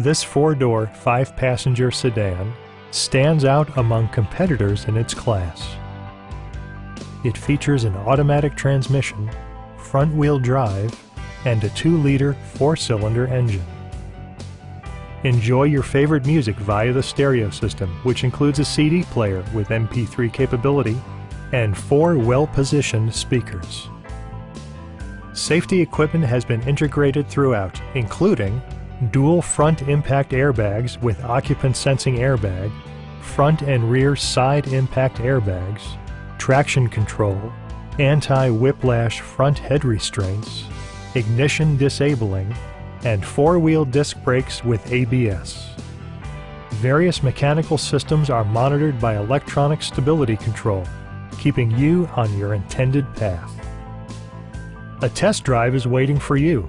This four-door, five-passenger sedan stands out among competitors in its class. It features an automatic transmission, front-wheel drive, and a 2-liter 4-cylinder engine. Enjoy your favorite music via the stereo system, which includes a CD player with MP3 capability and 4 well-positioned speakers. Safety equipment has been integrated throughout, including dual front impact airbags with occupant sensing airbag, front and rear side impact airbags, traction control, anti-whiplash front head restraints, ignition disabling, and 4-wheel disc brakes with ABS. Various mechanical systems are monitored by electronic stability control, keeping you on your intended path. A test drive is waiting for you.